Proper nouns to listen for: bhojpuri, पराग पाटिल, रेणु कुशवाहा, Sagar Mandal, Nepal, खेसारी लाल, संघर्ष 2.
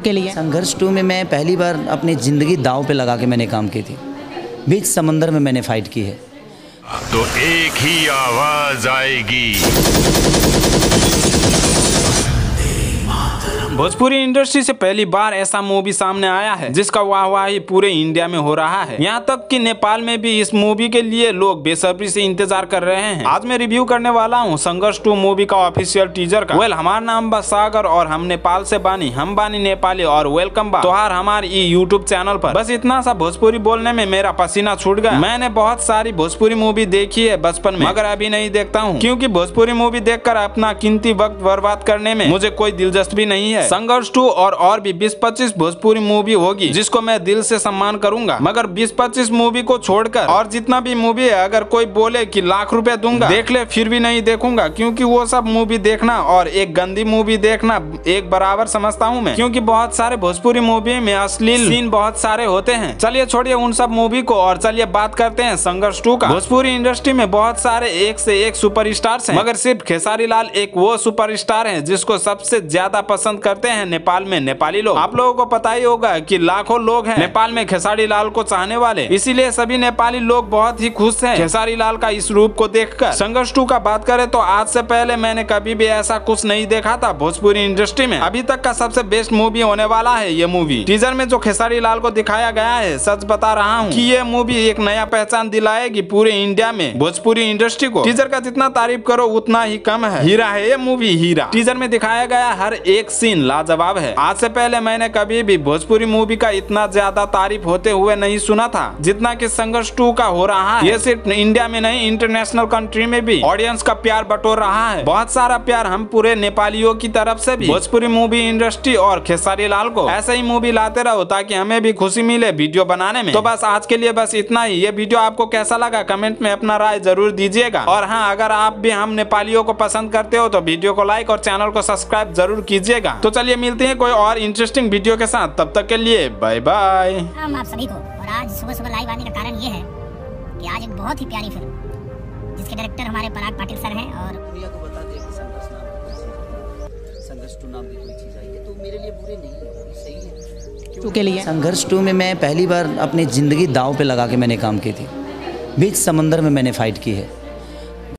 के लिए संघर्ष 2 में मैं पहली बार अपनी ज़िंदगी दांव पे लगा के मैंने काम की थी। बीच समंदर में मैंने फाइट की है। तो एक ही आवाज़ आएगी। भोजपुरी इंडस्ट्री से पहली बार ऐसा मूवी सामने आया है जिसका वाहवाही पूरे इंडिया में हो रहा है। यहाँ तक कि नेपाल में भी इस मूवी के लिए लोग बेसब्री से इंतजार कर रहे हैं। आज मैं रिव्यू करने वाला हूँ संघर्ष 2 मूवी का ऑफिशियल टीजर का। वेल, हमारा नाम बा सागर और हम नेपाल से बानी, हम बानी नेपाली और वेलकम बा तोहार हमारे यूट्यूब चैनल पर। बस इतना सा भोजपुरी बोलने में मेरा पसीना छूट गया। मैंने बहुत सारी भोजपुरी मूवी देखी है बचपन में, मगर अभी नहीं देखता हूँ क्योंकि भोजपुरी मूवी देखकर अपना कीमती वक्त बर्बाद करने में मुझे कोई दिलचस्पी नहीं है। संघर्ष 2 और भी 20-25 भोजपुरी मूवी होगी जिसको मैं दिल से सम्मान करूंगा, मगर 20-25 मूवी को छोड़कर और जितना भी मूवी है अगर कोई बोले कि लाख रुपए दूंगा देख ले फिर भी नहीं देखूंगा, क्योंकि वो सब मूवी देखना और एक गंदी मूवी देखना एक बराबर समझता हूँ मैं, क्योंकि बहुत सारे भोजपुरी मूवी में अश्लील सीन बहुत सारे होते हैं। चलिए छोड़िए उन सब मूवी को और चलिए बात करते हैं संघर्ष 2 का। भोजपुरी इंडस्ट्री में बहुत सारे एक से एक सुपर स्टार्स हैं, मगर सिर्फ खेसारी लाल एक वो सुपर स्टार है जिसको सबसे ज्यादा पसंद करते हैं नेपाल में नेपाली लोग। आप लोगों को पता ही होगा कि लाखों लोग हैं नेपाल में खेसारी लाल को चाहने वाले, इसीलिए सभी नेपाली लोग बहुत ही खुश हैं खेसारी लाल का इस रूप को देखकर। संघर्ष 2 का बात करें तो आज से पहले मैंने कभी भी ऐसा कुछ नहीं देखा था भोजपुरी इंडस्ट्री में। अभी तक का सबसे बेस्ट मूवी होने वाला है ये मूवी। टीजर में जो खेसारी लाल को दिखाया गया है, सच बता रहा हूँ की ये मूवी एक नया पहचान दिलाएगी पूरे इंडिया में भोजपुरी इंडस्ट्री को। टीजर का जितना तारीफ करो उतना ही कम है। हीरा है ये मूवी, हीरा। टीजर में दिखाया गया हर एक सीन लाजवाब है। आज से पहले मैंने कभी भी भोजपुरी मूवी का इतना ज्यादा तारीफ होते हुए नहीं सुना था जितना कि संघर्ष 2 का हो रहा है। ये सिर्फ इंडिया में नहीं इंटरनेशनल कंट्री में भी ऑडियंस का प्यार बटोर रहा है। बहुत सारा प्यार हम पूरे नेपालियों की तरफ से भी भोजपुरी मूवी इंडस्ट्री और खेसारी लाल को। ऐसे ही मूवी लाते रहो ताकि हमें भी खुशी मिले वीडियो बनाने में। तो बस आज के लिए बस इतना ही। ये वीडियो आपको कैसा लगा कमेंट में अपना राय जरूर दीजिएगा। और हाँ, अगर आप भी हम नेपालियों को पसंद करते हो तो वीडियो को लाइक और चैनल को सब्सक्राइब जरूर कीजिएगा। तो चलिए मिलते हैं कोई और इंटरेस्टिंग वीडियो के साथ, तब तक के लिए बाय बाय। हम आप सभी को। और आज सुबह सुबह लाइव आने का कारण ये है कि आज एक बहुत ही प्यारी फिल्म जिसके डायरेक्टर हमारे पराग पाटिल सर हैं और भैया को बता दें कि संघर्ष 2 नाम की कोई चीज आई है तो मेरे लिए बुरे नहीं, सही है क्यों के लिए। संघर्ष 2 में मैं पहली बार अपनी ज़िंदगी दांव पे लगा के मैंने काम की थी। बीच समंदर में मैंने फाइट की है।